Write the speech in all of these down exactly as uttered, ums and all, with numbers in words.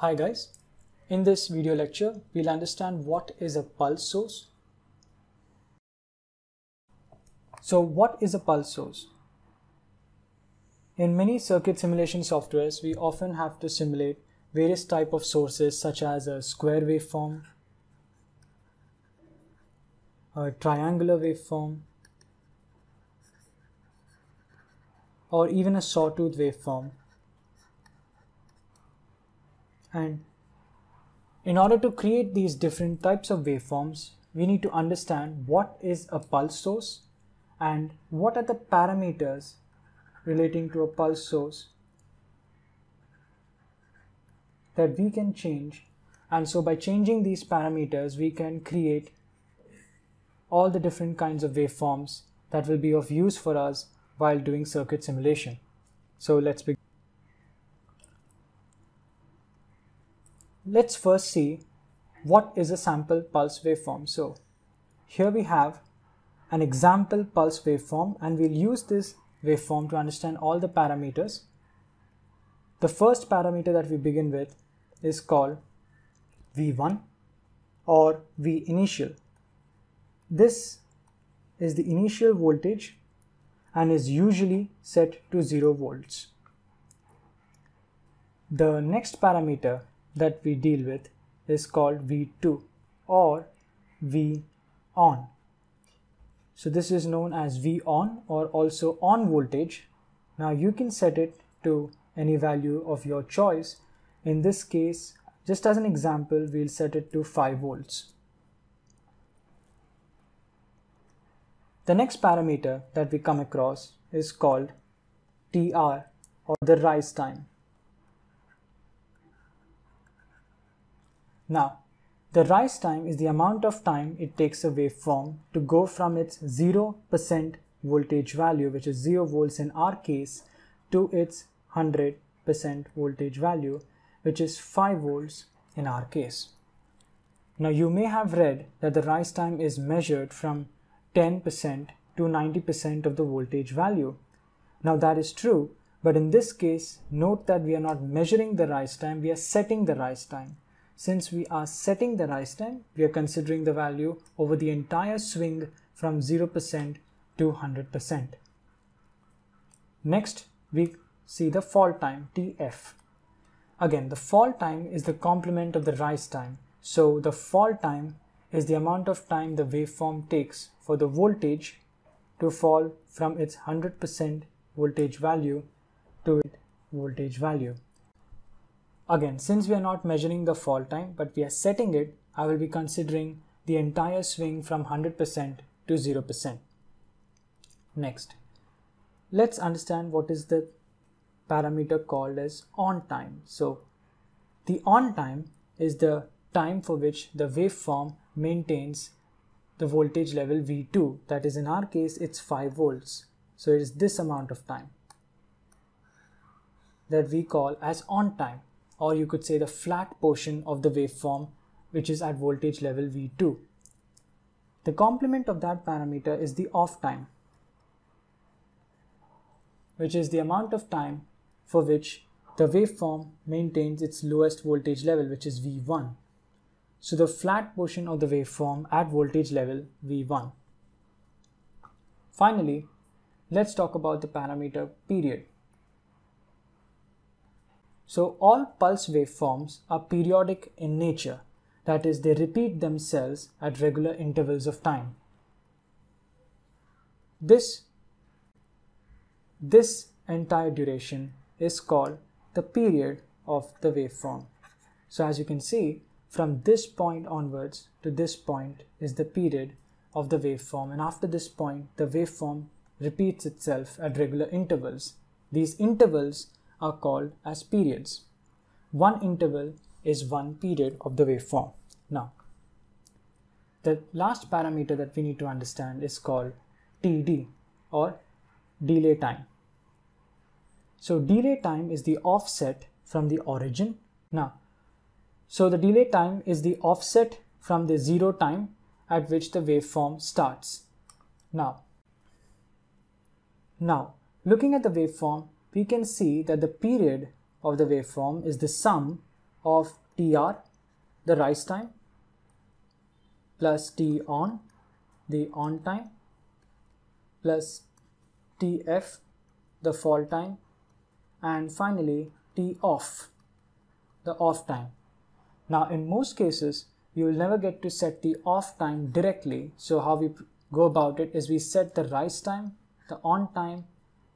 Hi guys, in this video lecture we'll understand what is a pulse source. So what is a pulse source? In many circuit simulation softwares we often have to simulate various type of sources such as a square waveform, a triangular waveform, or even a sawtooth waveform. And in order to create these different types of waveforms, we need to understand what is a pulse source and what are the parameters relating to a pulse source that we can change. And so by changing these parameters, we can create all the different kinds of waveforms that will be of use for us while doing circuit simulation. So let's begin. Let's first see what is a sample pulse waveform. So here we have an example pulse waveform, and we'll use this waveform to understand all the parameters. The first parameter that we begin with is called V one or V initial. This is the initial voltage and is usually set to zero volts. The next parameter that we deal with is called V two or V on. So this is known as V on or also on voltage. Now you can set it to any value of your choice. In this case, just as an example, we'll set it to five volts. The next parameter that we come across is called T R or the rise time. Now, the rise time is the amount of time it takes a waveform to go from its zero percent voltage value, which is zero volts in our case, to its one hundred percent voltage value, which is five volts in our case. Now, you may have read that the rise time is measured from ten percent to ninety percent of the voltage value. Now, that is true, but in this case, note that we are not measuring the rise time, we are setting the rise time. Since we are setting the rise time, we are considering the value over the entire swing from zero percent to one hundred percent. Next, we see the fall time, T F. Again, the fall time is the complement of the rise time. So the fall time is the amount of time the waveform takes for the voltage to fall from its one hundred percent voltage value to its voltage value. Again, since we are not measuring the fall time, but we are setting it, I will be considering the entire swing from one hundred percent to zero percent. Next, let's understand what is the parameter called as on time. So, the on time is the time for which the waveform maintains the voltage level V two. That is, in our case, it's five volts. So, it is this amount of time that we call as on time, or you could say the flat portion of the waveform which is at voltage level V two. The complement of that parameter is the off time, which is the amount of time for which the waveform maintains its lowest voltage level, which is V one. So the flat portion of the waveform at voltage level V one. Finally, let's talk about the parameter period. So all pulse waveforms are periodic in nature, that is, they repeat themselves at regular intervals of time. This, this entire duration is called the period of the waveform. So as you can see, from this point onwards to this point is the period of the waveform, and after this point the waveform repeats itself at regular intervals. These intervals are called as periods. One interval is one period of the waveform. Now, the last parameter that we need to understand is called T D or delay time. So delay time is the offset from the origin. Now, so the delay time is the offset from the zero time at which the waveform starts. Now, now looking at the waveform, we can see that the period of the waveform is the sum of T R, the rise time, plus T on, the on time, plus T F, the fall time, and finally T off, the off time. Now in most cases you will never get to set the off time directly, so how we go about it is we set the rise time, the on time,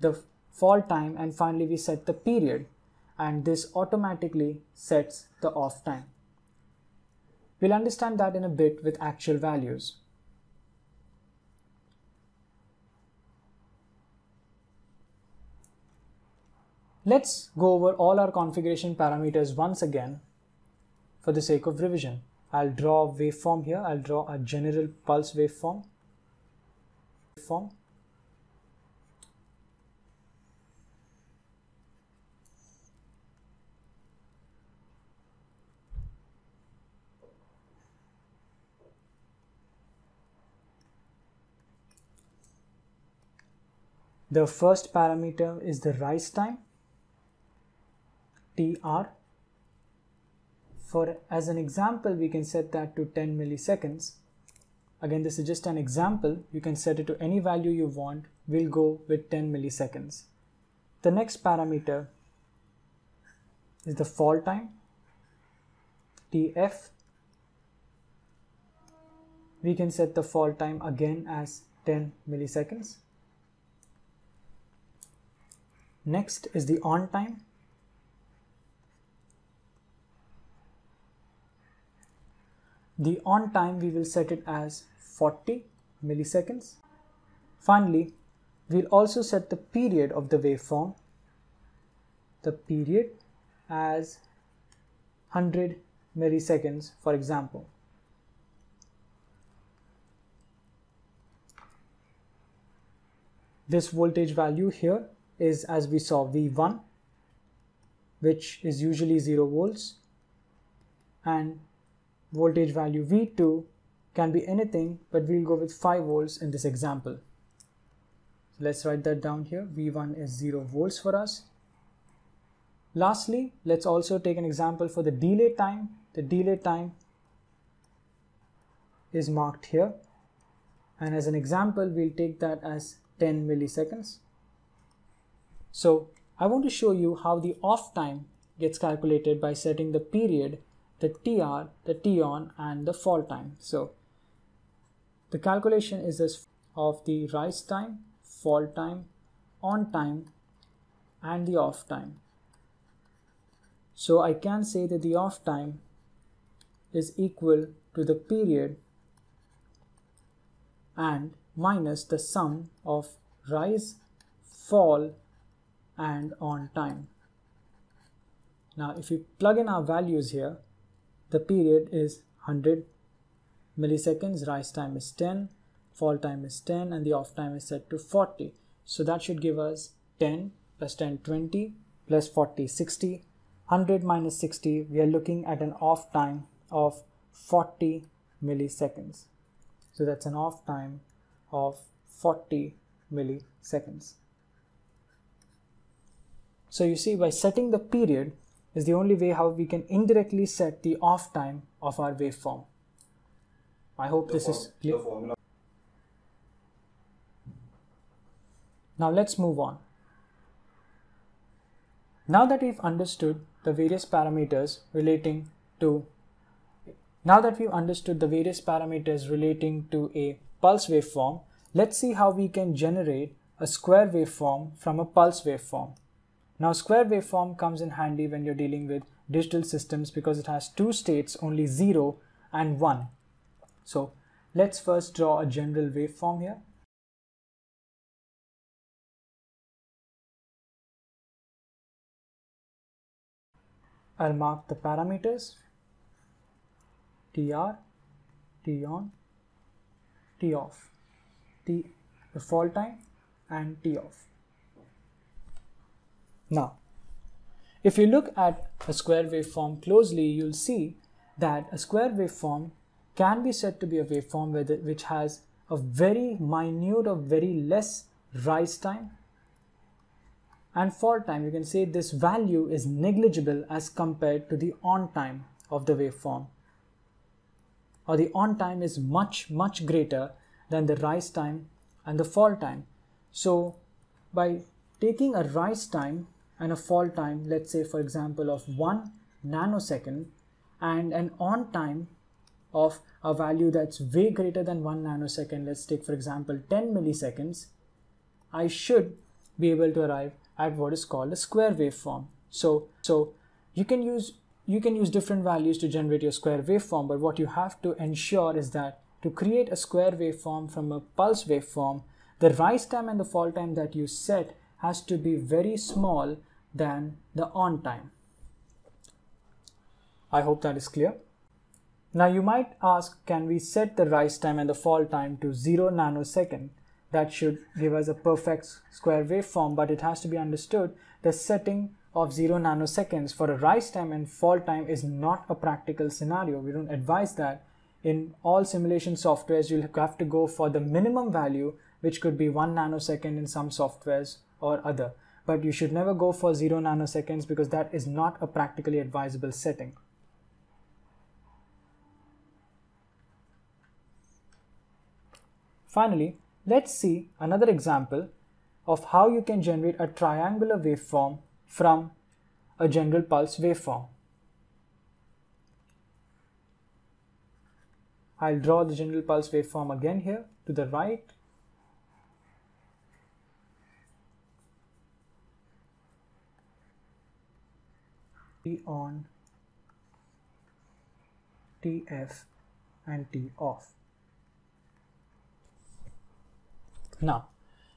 the fall time, and finally we set the period, and this automatically sets the off time. We'll understand that in a bit with actual values. Let's go over all our configuration parameters once again for the sake of revision. I'll draw a waveform here. I'll draw a general pulse waveform. Waveform. The first parameter is the rise time, T R. For as an example, we can set that to ten milliseconds. Again, this is just an example. You can set it to any value you want. We'll go with ten milliseconds. The next parameter is the fall time, T F. We can set the fall time again as ten milliseconds. Next is the on time, the on time we will set it as forty milliseconds. Finally, we'll also set the period of the waveform, the period as one hundred milliseconds for example. This voltage value here is, as we saw, V one, which is usually zero volts, and voltage value V two can be anything, but we'll go with five volts in this example. So let's write that down here. V one is zero volts for us. Lastly, let's also take an example for the delay time. The delay time is marked here, and as an example we'll take that as ten milliseconds. So I want to show you how the off time gets calculated by setting the period, the T R, the T on, and the fall time. So the calculation is this: of the rise time, fall time, on time, and the off time. So I can say that the off time is equal to the period and minus the sum of rise, fall, and on time. Now if we plug in our values here, the period is one hundred milliseconds, rise time is ten, fall time is ten, and the off time is set to forty. So that should give us ten plus ten, twenty, plus forty, sixty, one hundred minus sixty, we are looking at an off time of forty milliseconds. So that's an off time of forty milliseconds. So you see, by setting the period is the only way how we can indirectly set the off time of our waveform. I hope this is clear. Now let's move on. Now that we've understood the various parameters relating to now that we've understood the various parameters relating to a pulse waveform, let's see how we can generate a square waveform from a pulse waveform. Now square waveform comes in handy when you're dealing with digital systems because it has two states, only zero and one. So let's first draw a general waveform here. I'll mark the parameters, T R, T on, T off, T, the fall time, and T off. Now, if you look at a square waveform closely, you'll see that a square waveform can be said to be a waveform with it, which has a very minute or very less rise time and for time, you can say this value is negligible as compared to the on time of the waveform, or the on time is much much greater than the rise time and the fall time. So by taking a rise time and a fall time, let's say for example of one nanosecond, and an on time of a value that's way greater than one nanosecond, let's take for example ten milliseconds, I should be able to arrive at what is called a square waveform. So, so you can use you can use different values to generate your square waveform, but what you have to ensure is that to create a square waveform from a pulse waveform, the rise time and the fall time that you set has to be very small than the on time. I hope that is clear. Now you might ask, can we set the rise time and the fall time to zero nanosecond? That should give us a perfect square waveform, but it has to be understood the setting of zero nanoseconds for a rise time and fall time is not a practical scenario. We don't advise that. In all simulation softwares, you'll have to go for the minimum value, which could be one nanosecond in some softwares or other. But you should never go for zero nanoseconds, because that is not a practically advisable setting. Finally, let's see another example of how you can generate a triangular waveform from a general pulse waveform. I'll draw the general pulse waveform again here to the right. T on, T F and T off. Now,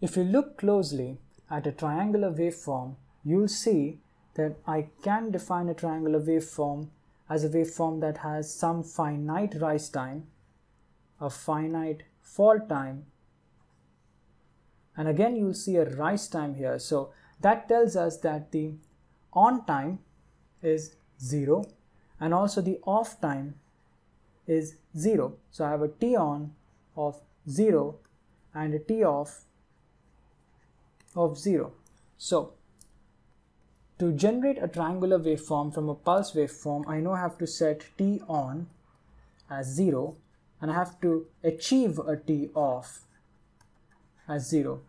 if you look closely at a triangular waveform, you'll see that I can define a triangular waveform as a waveform that has some finite rise time, a finite fall time, and again you'll see a rise time here. So that tells us that the on time is zero and also the off time is zero. So I have a T on of zero and a T off of zero. So to generate a triangular waveform from a pulse waveform, I now have to set T on as zero and I have to achieve a T off as zero.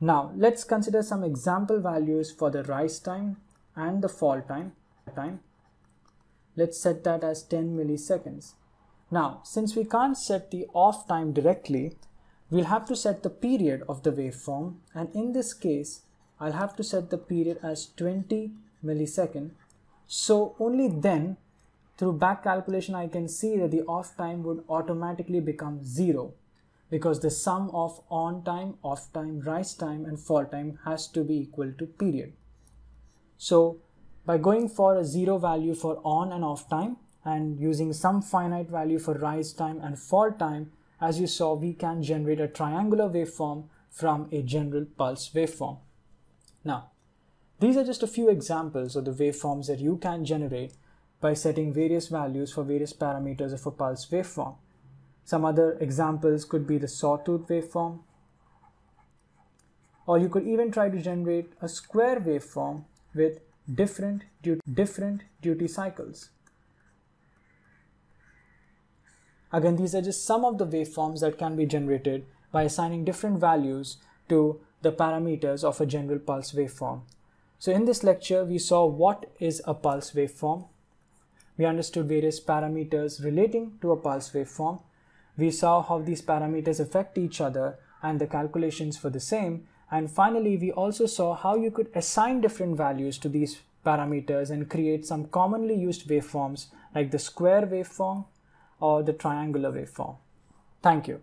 Now let's consider some example values for the rise time and the fall time. time. Let's set that as ten milliseconds. Now, since we can't set the off time directly, we'll have to set the period of the waveform, and in this case I'll have to set the period as twenty milliseconds. So only then, through back calculation, I can see that the off time would automatically become zero, because the sum of on time, off time, rise time and fall time has to be equal to period. So by going for a zero value for on and off time and using some finite value for rise time and fall time, as you saw, we can generate a triangular waveform from a general pulse waveform. Now, these are just a few examples of the waveforms that you can generate by setting various values for various parameters of a pulse waveform. Some other examples could be the sawtooth waveform, or you could even try to generate a square waveform with different du- different duty cycles. Again, these are just some of the waveforms that can be generated by assigning different values to the parameters of a general pulse waveform. So in this lecture, we saw what is a pulse waveform. We understood various parameters relating to a pulse waveform. We saw how these parameters affect each other and the calculations for the same. And finally, we also saw how you could assign different values to these parameters and create some commonly used waveforms like the square waveform or the triangular waveform. Thank you.